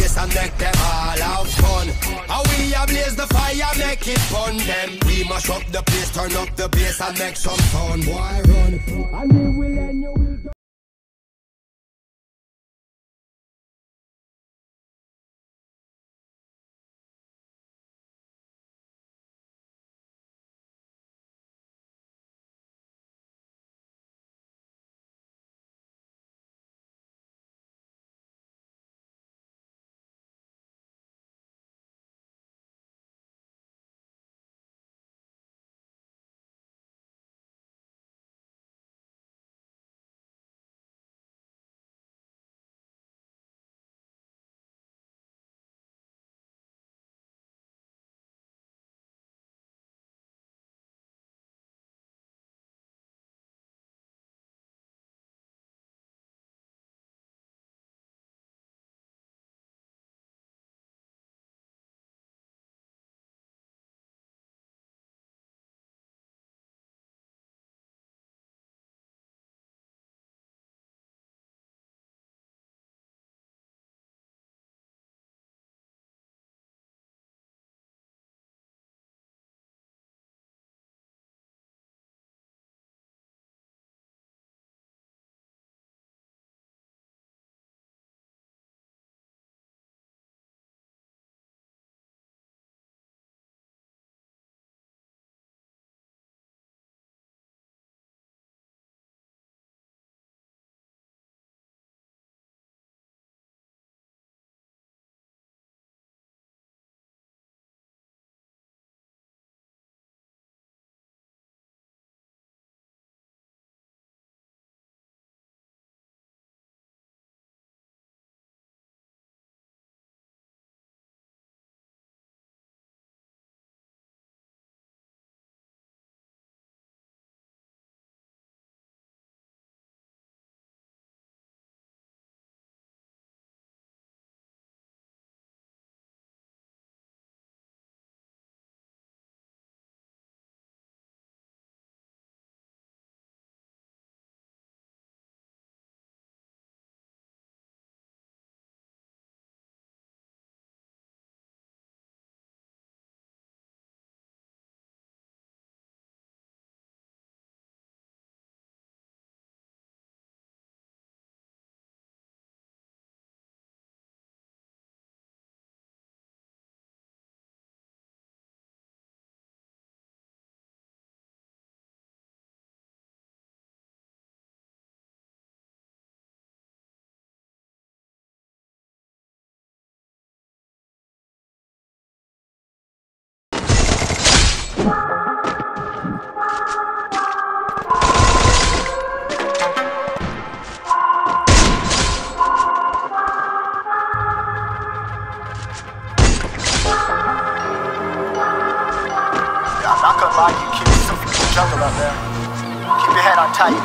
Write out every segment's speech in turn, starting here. place and make them all have fun. How we a blaze the fire, make it fun. Them we mash up the place, turn up the bass and make some sound. Boy run, and we will end your week.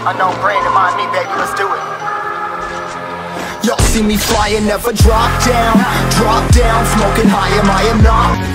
Unknown brand, remind me, baby, let's do it. Y'all see me flying, never drop down. Smoking high, am I am not.